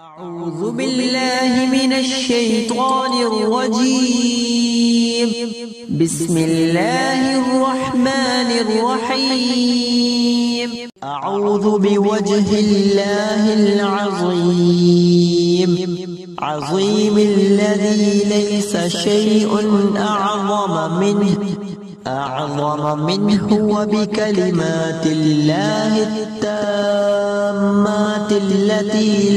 أعوذ بالله من الشيطان الرجيم. بسم الله الرحمن الرحيم. أعوذ بوجه الله العظيم الذي ليس شيء أعظم منه وبكلمات الله التامات التي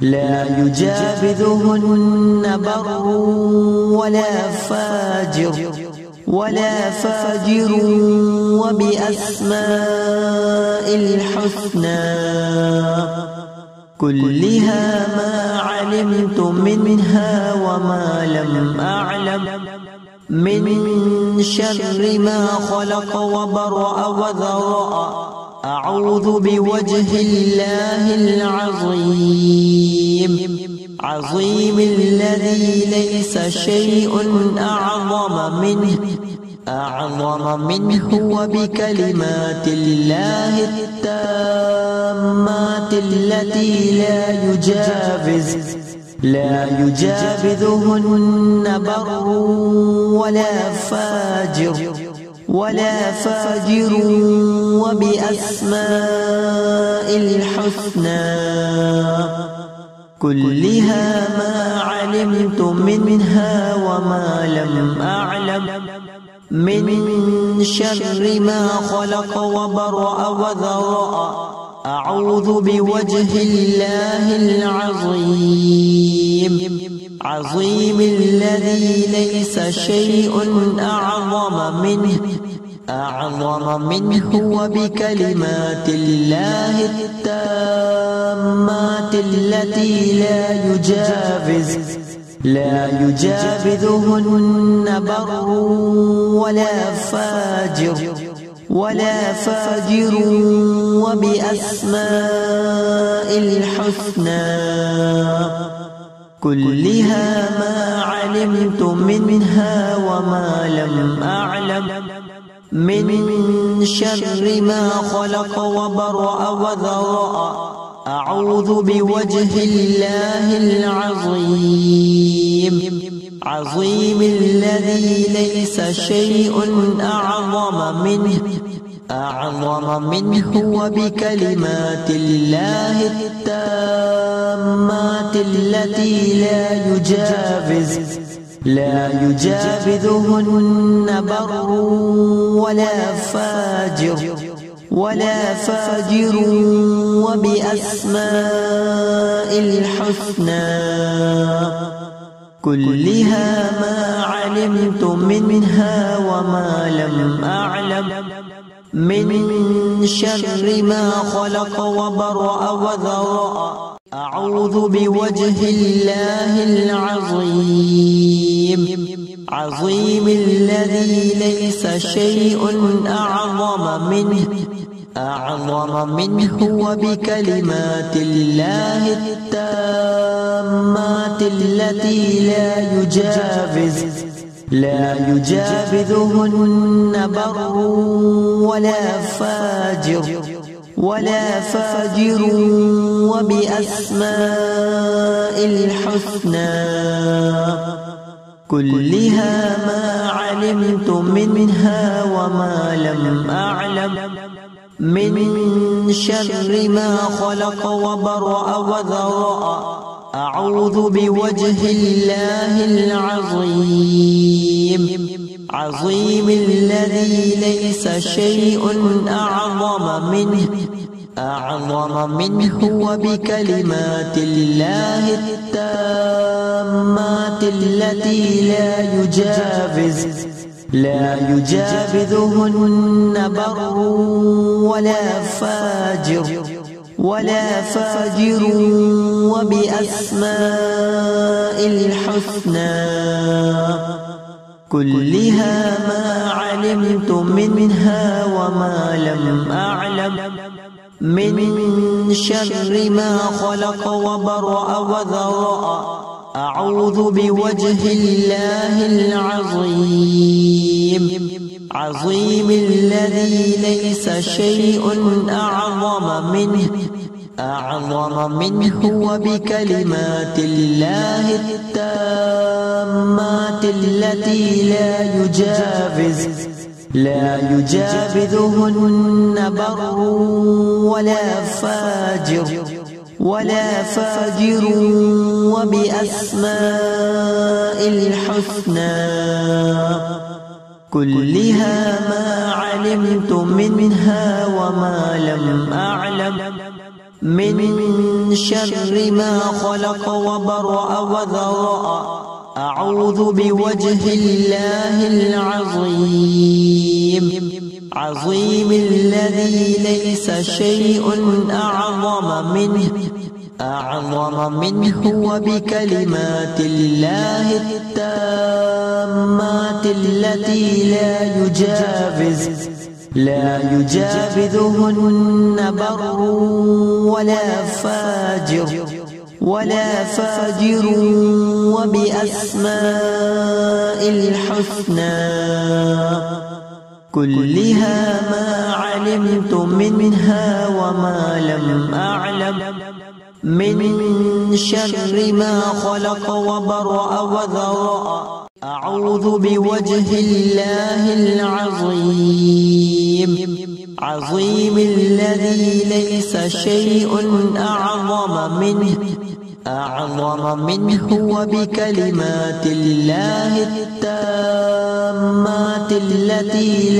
لا يجاوزهن بر ولا فاجر وبأسماء الحسنى كلها ما علمت منها وما لم أعلم، من شر ما خلق وبرأ وذرأ. أعوذ بوجه الله العظيم الذي ليس شيء أعظم منه وبكلمات الله التامات التي لا يجاوزهن بر ولا فاجر وبأسماء الحسنى كلها ما علمت منها وما لم أعلم، من شر ما خلق وبرأ وذرأ. أعوذ بوجه الله العظيم الذي ليس شيء أعظم منه وبكلمات الله التامات التي لا يجاوزهن بر ولا فاجر وبأسماء الحسنى كلها ما علمت منها وما لم أعلم، من شر ما خلق وبرأ وذرأ. أعوذ بوجه الله العظيم الذي ليس شيء أعظم منه وبكلمات الله التامات التي لا يجاوزهن بر ولا فاجر وبأسماء الحسنى كلها ما علمت منها وما لم أعلم، من شر ما خلق وبرأ وذرأ. أعوذ بوجه الله العظيم الذي ليس شيء أعظم منه وبكلمات الله التامات التي لا يجاوزهن بر ولا فاجر وبأسماء الحسنى كلها ما علمت منها وما لم أعلم، من شر ما خلق وبرأ وذرأ. أعوذ بوجه الله العظيم الذي ليس شيء أعظم منه وبكلمات الله التامات التي لا يجاوزهن بر ولا فاجر وبأسماء الحسنى كلها ما علمت منها وما لم أعلم، من شر ما خلق وبرأ وذرأ. أعوذ بوجه الله العظيم الذي ليس شيء أعظم منه أعظم منه وبكلمات الله التامات التي لا يجاوزهن بر ولا فاجر وبأسماء الحسنى كلها ما علمت منها وما لم أعلم من شر ما خلق وبرأ وذرأ أعوذ بوجه الله العظيم الذي ليس شيء أعظم منه وبكلمات الله التامات التي لا يجاوزهن بر ولا فاجر وبأسماء الحسنى كلها ما علمت منها وما لم أعلم من شر ما خلق وبرأ وذرأ أعوذ بوجه الله العظيم الذي ليس شيء أعظم منه وبكلمات الله التامات التي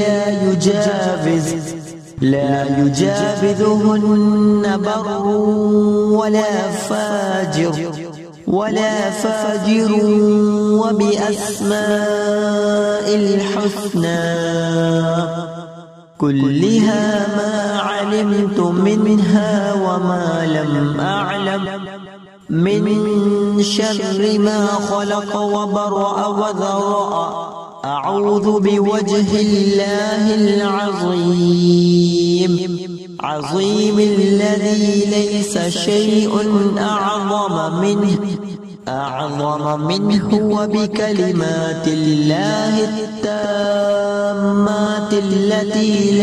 لا يجاوزهن بر ولا فاجر وبأسماء الحسنى كلها ما علمت منها وما لم أعلم من شر ما خلق وبرأ وذرأ أعوذ بوجه الله العظيم الذي ليس شيء أعظم منه وبكلمات الله التامات التي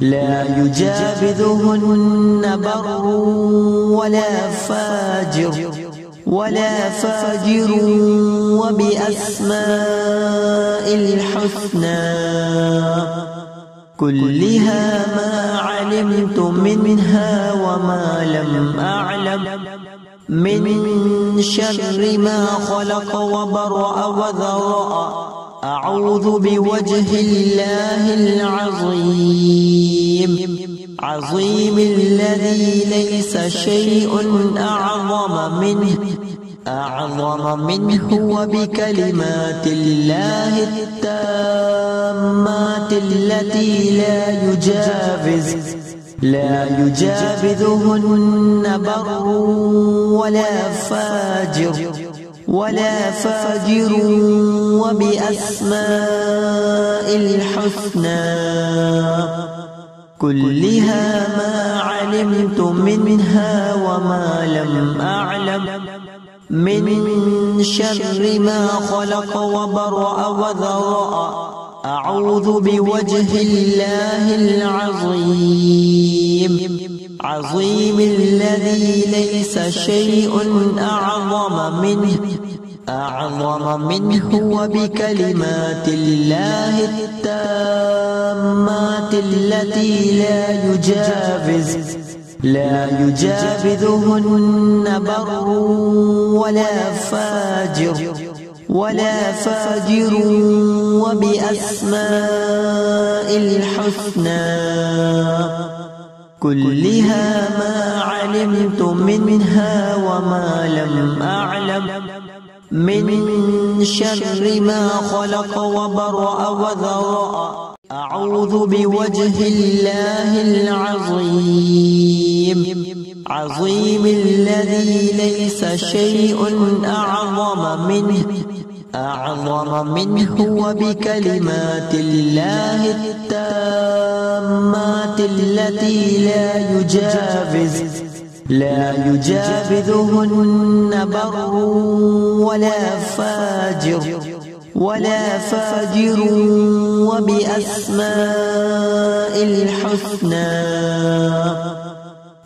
لا يجاوزهن بر ولا فاجر وبأسماء الحسنى كلها ما علمت منها وما لم أعلم من شر ما خلق وبرأ وذرأ أعوذ بوجه الله العظيم الذي ليس شيء أعظم منه وبكلمات الله التامات التي لا يجاوزهن بر ولا فاجر وبأسماء الحسنى كلها ما علمت منها وما لم أعلم من شر ما خلق وبرأ وذرأ أعوذ بوجه الله العظيم الذي ليس شيء أعظم منه وبكلمات الله التامات التي لا يجاوزهن بر ولا فاجر وبأسماء الحسنى كلها ما علمت منها وما لم أعلم من شر ما خلق وبرأ وذرأ أعوذ بوجه الله العظيم الذي ليس شيء أعظم منه وبكلمات الله التامات التي لا يجاوزهن بر ولا فاجر وبأسماء الحسنى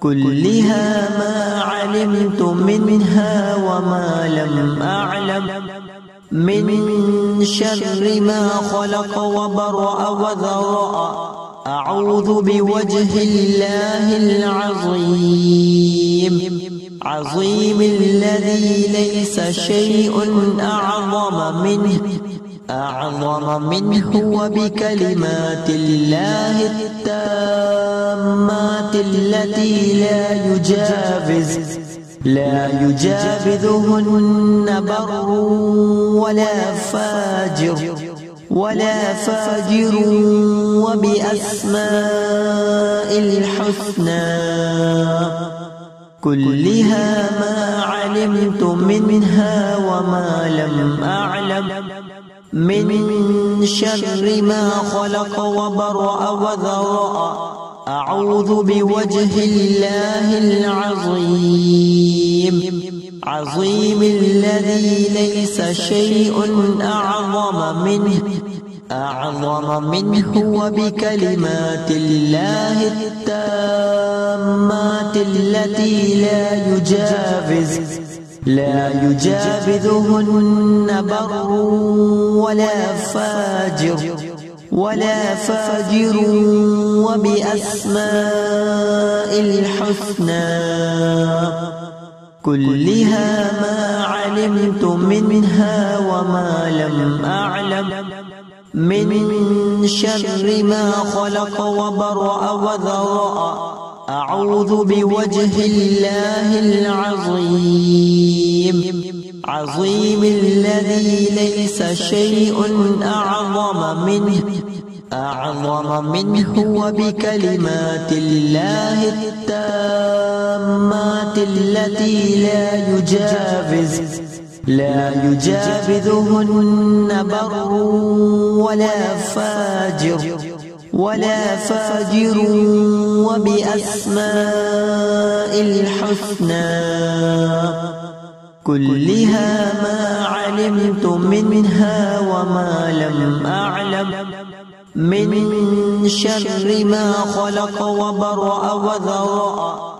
كلها ما علمت منها وما لم أعلم من شر ما خلق وبرأ وذرأ أعوذ بوجه الله العظيم الذي ليس شيء أعظم منه وبكلمات الله التامات التي لا يجاوز بر ولا فاجر وبأسماء الحسنى كلها ما علمت منها وما لم أعلم من شر ما خلق وبرأ وذرأ أعوذ بوجه الله العظيم الذي ليس شيء أعظم منه وبكلمات الله التامات التي لا يجاوز بر ولا فاجر وبأسماء الحسنى كلها ما علمت منها وما لم أعلم من شر ما خلق وبرأ وذرأ أعوذ بوجه الله العظيم الذي ليس شيء أعظم منه وبكلمات الله التامات التي لا يجاوز بر ولا فاجر وبأسماء الحسنى كلها ما علمت منها وما لم أعلم من شر ما خلق وبرأ وذرأ